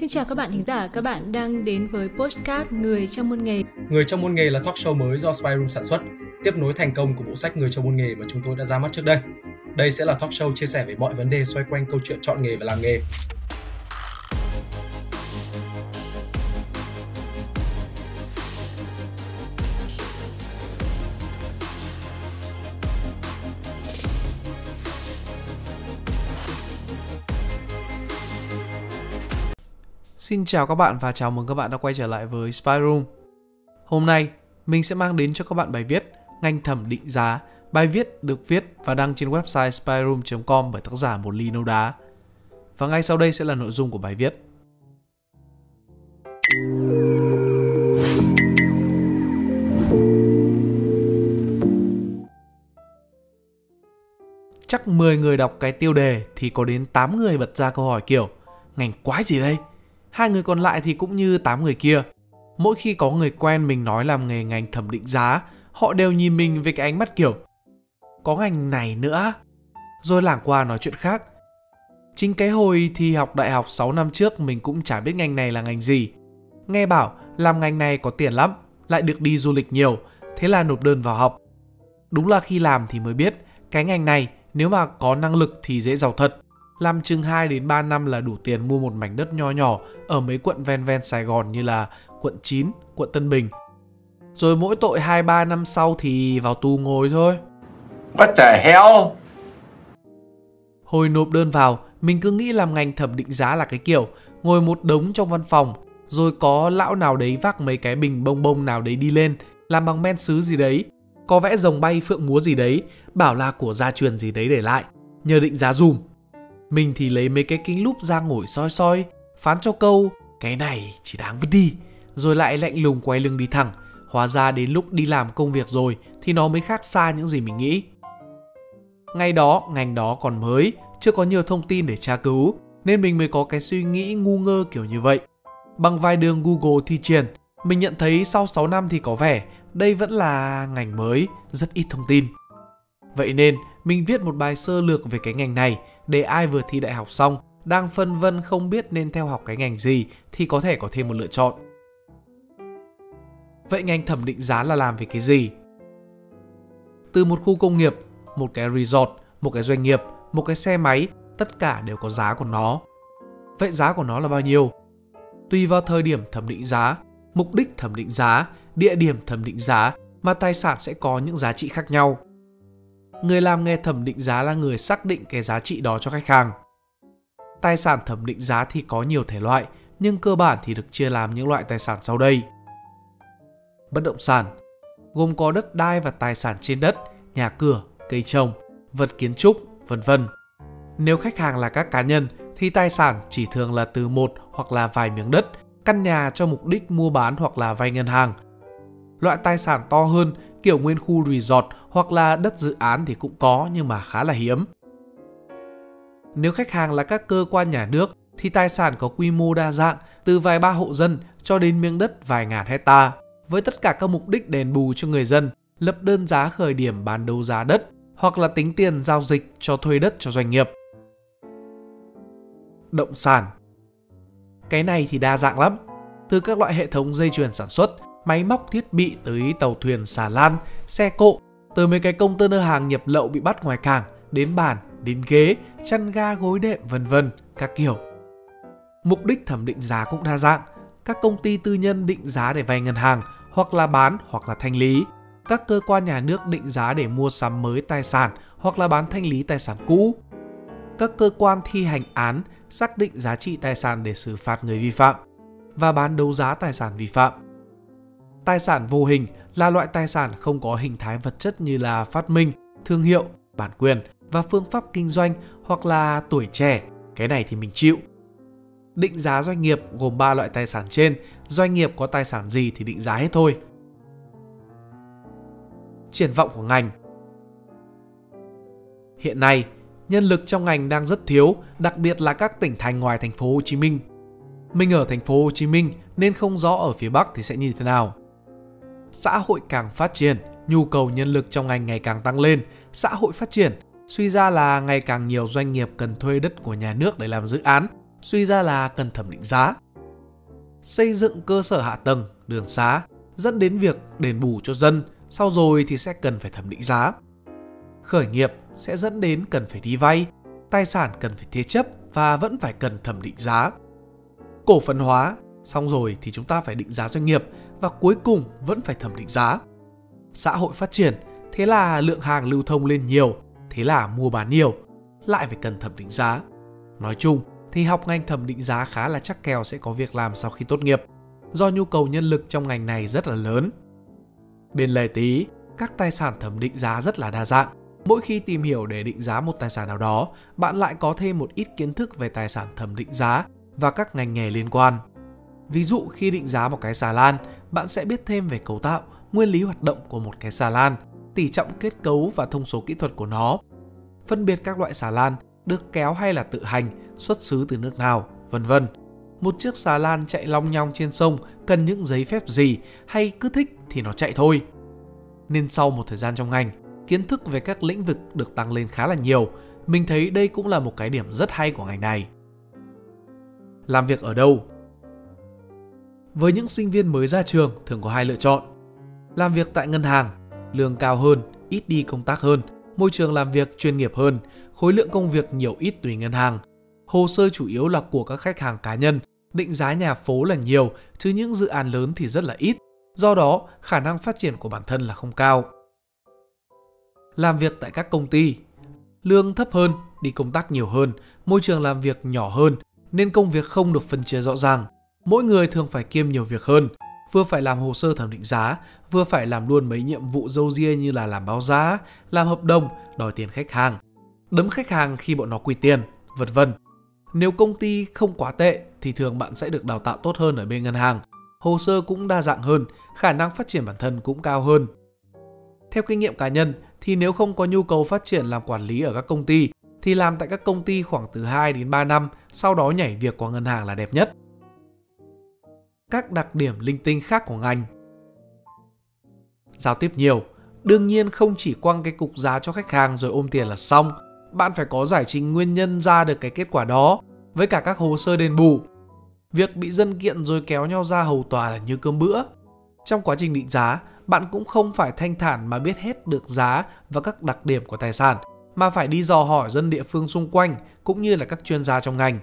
Xin chào các bạn khán giả, các bạn đang đến với podcast Người Trong Muôn Nghề. Người Trong Muôn Nghề là talk show mới do Spiderum sản xuất, tiếp nối thành công của bộ sách Người Trong Muôn Nghề mà chúng tôi đã ra mắt trước đây. Đây sẽ là talk show chia sẻ về mọi vấn đề xoay quanh câu chuyện chọn nghề và làm nghề. Xin chào các bạn và chào mừng các bạn đã quay trở lại với Spiderum. Hôm nay, mình sẽ mang đến cho các bạn bài viết Ngành thẩm định giá. Bài viết được viết và đăng trên website spiderum.com bởi tác giả Một Ly Nâu Đá. Và ngay sau đây sẽ là nội dung của bài viết. Chắc 10 người đọc cái tiêu đề thì có đến 8 người bật ra câu hỏi kiểu ngành quái gì đây? 2 người còn lại thì cũng như 8 người kia. Mỗi khi có người quen mình nói làm nghề ngành thẩm định giá, họ đều nhìn mình với cái ánh mắt kiểu có ngành này nữa, rồi lảng qua nói chuyện khác. Chính cái hồi thi học đại học 6 năm trước mình cũng chả biết ngành này là ngành gì. Nghe bảo làm ngành này có tiền lắm, lại được đi du lịch nhiều, thế là nộp đơn vào học. Đúng là khi làm thì mới biết, cái ngành này nếu mà có năng lực thì dễ giàu thật. Làm chừng 2 đến 3 năm là đủ tiền mua một mảnh đất nho nhỏ ở mấy quận ven Sài Gòn như là quận 9, quận Tân Bình. Rồi mỗi tội 2-3 năm sau thì vào tù ngồi thôi. What the hell? Hồi nộp đơn vào, mình cứ nghĩ làm ngành thẩm định giá là cái kiểu ngồi một đống trong văn phòng, rồi có lão nào đấy vác mấy cái bình bông bông nào đấy đi lên, làm bằng men sứ gì đấy, có vẽ rồng bay phượng múa gì đấy, bảo là của gia truyền gì đấy để lại, nhờ định giá dùm. Mình thì lấy mấy cái kính lúp ra ngồi soi, phán cho câu cái này chỉ đáng vứt đi, rồi lại lạnh lùng quay lưng đi thẳng. Hóa ra đến lúc đi làm công việc rồi thì nó mới khác xa những gì mình nghĩ. Ngay đó, ngành đó còn mới, chưa có nhiều thông tin để tra cứu, nên mình mới có cái suy nghĩ ngu ngơ kiểu như vậy. Bằng vài đường Google thi triển, mình nhận thấy sau 6 năm thì có vẻ đây vẫn là ngành mới, rất ít thông tin. Vậy nên, mình viết một bài sơ lược về cái ngành này, để ai vừa thi đại học xong, đang phân vân không biết nên theo học cái ngành gì thì có thể có thêm một lựa chọn. Vậy ngành thẩm định giá là làm về cái gì? Từ một khu công nghiệp, một cái resort, một cái doanh nghiệp, một cái xe máy, tất cả đều có giá của nó. Vậy giá của nó là bao nhiêu? Tùy vào thời điểm thẩm định giá, mục đích thẩm định giá, địa điểm thẩm định giá mà tài sản sẽ có những giá trị khác nhau. Người làm nghề thẩm định giá là người xác định cái giá trị đó cho khách hàng. Tài sản thẩm định giá thì có nhiều thể loại, nhưng cơ bản thì được chia làm những loại tài sản sau đây. Bất động sản, gồm có đất đai và tài sản trên đất, nhà cửa, cây trồng, vật kiến trúc, vân vân. Nếu khách hàng là các cá nhân thì tài sản chỉ thường là từ một hoặc là vài miếng đất, căn nhà cho mục đích mua bán hoặc là vay ngân hàng. Loại tài sản to hơn kiểu nguyên khu resort hoặc là đất dự án thì cũng có nhưng mà khá là hiếm. Nếu khách hàng là các cơ quan nhà nước thì tài sản có quy mô đa dạng từ vài ba hộ dân cho đến miếng đất vài ngàn hecta, với tất cả các mục đích đền bù cho người dân, lập đơn giá khởi điểm bán đấu giá đất hoặc là tính tiền giao dịch cho thuê đất cho doanh nghiệp. Động sản. Cái này thì đa dạng lắm, từ các loại hệ thống dây chuyền sản xuất, máy móc thiết bị tới tàu thuyền xà lan, xe cộ, từ mấy cái container hàng nhập lậu bị bắt ngoài cảng, đến bàn, đến ghế, chăn ga gối đệm vân vân các kiểu. Mục đích thẩm định giá cũng đa dạng, các công ty tư nhân định giá để vay ngân hàng hoặc là bán hoặc là thanh lý, các cơ quan nhà nước định giá để mua sắm mới tài sản hoặc là bán thanh lý tài sản cũ, các cơ quan thi hành án xác định giá trị tài sản để xử phạt người vi phạm và bán đấu giá tài sản vi phạm. Tài sản vô hình là loại tài sản không có hình thái vật chất như là phát minh, thương hiệu, bản quyền và phương pháp kinh doanh hoặc là tuổi trẻ, cái này thì mình chịu. Định giá doanh nghiệp gồm 3 loại tài sản trên, doanh nghiệp có tài sản gì thì định giá hết thôi. Triển vọng của ngành. Hiện nay, nhân lực trong ngành đang rất thiếu, đặc biệt là các tỉnh thành ngoài thành phố Hồ Chí Minh. Mình ở thành phố Hồ Chí Minh nên không rõ ở phía Bắc thì sẽ như thế nào. Xã hội càng phát triển, nhu cầu nhân lực trong ngành ngày càng tăng lên, xã hội phát triển, suy ra là ngày càng nhiều doanh nghiệp cần thuê đất của nhà nước để làm dự án, suy ra là cần thẩm định giá, xây dựng cơ sở hạ tầng, đường xá, dẫn đến việc đền bù cho dân, sau rồi thì sẽ cần phải thẩm định giá. Khởi nghiệp sẽ dẫn đến cần phải đi vay, tài sản cần phải thế chấp và vẫn phải cần thẩm định giá. Cổ phần hóa, xong rồi thì chúng ta phải định giá doanh nghiệp và cuối cùng vẫn phải thẩm định giá. Xã hội phát triển, thế là lượng hàng lưu thông lên nhiều, thế là mua bán nhiều, lại phải cần thẩm định giá. Nói chung thì học ngành thẩm định giá khá là chắc kèo sẽ có việc làm sau khi tốt nghiệp, do nhu cầu nhân lực trong ngành này rất là lớn. Bên lề tí, các tài sản thẩm định giá rất là đa dạng. Mỗi khi tìm hiểu để định giá một tài sản nào đó, bạn lại có thêm một ít kiến thức về tài sản thẩm định giá và các ngành nghề liên quan. Ví dụ khi định giá một cái xà lan, bạn sẽ biết thêm về cấu tạo, nguyên lý hoạt động của một cái xà lan, tỷ trọng kết cấu và thông số kỹ thuật của nó, phân biệt các loại xà lan, được kéo hay là tự hành, xuất xứ từ nước nào, vân vân. Một chiếc xà lan chạy long nhong trên sông cần những giấy phép gì, hay cứ thích thì nó chạy thôi. Nên sau một thời gian trong ngành, kiến thức về các lĩnh vực được tăng lên khá là nhiều. Mình thấy đây cũng là một cái điểm rất hay của ngành này. Làm việc ở đâu? Với những sinh viên mới ra trường thường có hai lựa chọn. Làm việc tại ngân hàng, lương cao hơn, ít đi công tác hơn, môi trường làm việc chuyên nghiệp hơn, khối lượng công việc nhiều ít tùy ngân hàng. Hồ sơ chủ yếu là của các khách hàng cá nhân, định giá nhà phố là nhiều, chứ những dự án lớn thì rất là ít. Do đó, khả năng phát triển của bản thân là không cao. Làm việc tại các công ty, lương thấp hơn, đi công tác nhiều hơn, môi trường làm việc nhỏ hơn, nên công việc không được phân chia rõ ràng. Mỗi người thường phải kiêm nhiều việc hơn, vừa phải làm hồ sơ thẩm định giá, vừa phải làm luôn mấy nhiệm vụ râu ria như là làm báo giá, làm hợp đồng, đòi tiền khách hàng, đấm khách hàng khi bọn nó quy tiền, vân vân. Nếu công ty không quá tệ thì thường bạn sẽ được đào tạo tốt hơn ở bên ngân hàng, hồ sơ cũng đa dạng hơn, khả năng phát triển bản thân cũng cao hơn. Theo kinh nghiệm cá nhân thì nếu không có nhu cầu phát triển làm quản lý ở các công ty thì làm tại các công ty khoảng từ 2 đến 3 năm, sau đó nhảy việc qua ngân hàng là đẹp nhất. Các đặc điểm linh tinh khác của ngành. Giao tiếp nhiều, đương nhiên không chỉ quăng cái cục giá cho khách hàng rồi ôm tiền là xong. Bạn phải có giải trình nguyên nhân ra được cái kết quả đó, với cả các hồ sơ đền bù. Việc bị dân kiện rồi kéo nhau ra hầu tòa là như cơm bữa. Trong quá trình định giá, bạn cũng không phải thanh thản mà biết hết được giá và các đặc điểm của tài sản, mà phải đi dò hỏi dân địa phương xung quanh cũng như là các chuyên gia trong ngành.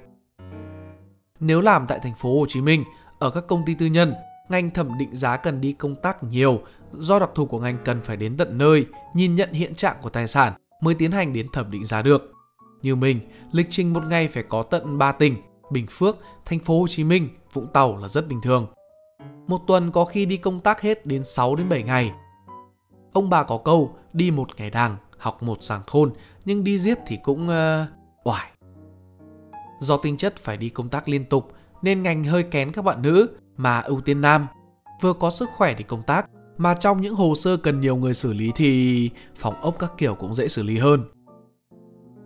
Nếu làm tại thành phố Hồ Chí Minh, ở các công ty tư nhân, ngành thẩm định giá cần đi công tác nhiều, do đặc thù của ngành cần phải đến tận nơi, nhìn nhận hiện trạng của tài sản mới tiến hành đến thẩm định giá được. Như mình, lịch trình một ngày phải có tận 3 tỉnh, Bình Phước, Thành phố Hồ Chí Minh, Vũng Tàu là rất bình thường. Một tuần có khi đi công tác hết đến 6 đến 7 ngày. Ông bà có câu, đi một ngày đàng, học một sàng khôn, nhưng đi giết thì cũng oải. Do tính chất phải đi công tác liên tục, nên ngành hơi kén các bạn nữ mà ưu tiên nam. Vừa có sức khỏe để công tác, mà trong những hồ sơ cần nhiều người xử lý thì phòng ốc các kiểu cũng dễ xử lý hơn.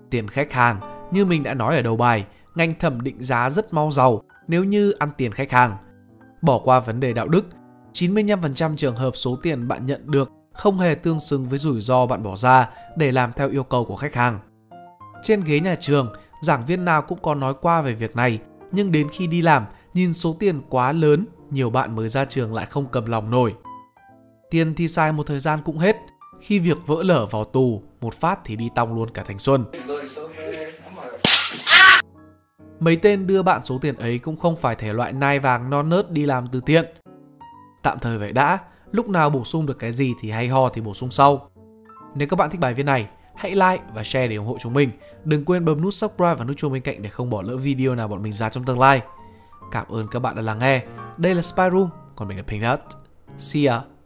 Tiền khách hàng, như mình đã nói ở đầu bài, ngành thẩm định giá rất mau giàu nếu như ăn tiền khách hàng. Bỏ qua vấn đề đạo đức, 95% trường hợp số tiền bạn nhận được không hề tương xứng với rủi ro bạn bỏ ra để làm theo yêu cầu của khách hàng. Trên ghế nhà trường, giảng viên nào cũng có nói qua về việc này, nhưng đến khi đi làm, nhìn số tiền quá lớn, nhiều bạn mới ra trường lại không cầm lòng nổi. Tiền thì xài một thời gian cũng hết, khi việc vỡ lở vào tù, một phát thì đi tong luôn cả thanh xuân. Mấy tên đưa bạn số tiền ấy cũng không phải thể loại nai vàng non nớt đi làm từ thiện. Tạm thời vậy đã, lúc nào bổ sung được cái gì thì hay ho thì bổ sung sau. Nếu các bạn thích bài viết này, hãy like và share để ủng hộ chúng mình. Đừng quên bấm nút subscribe và nút chuông bên cạnh để không bỏ lỡ video nào bọn mình ra trong tương lai. Cảm ơn các bạn đã lắng nghe. Đây là Spiderum, còn mình là Pinkdot. See ya!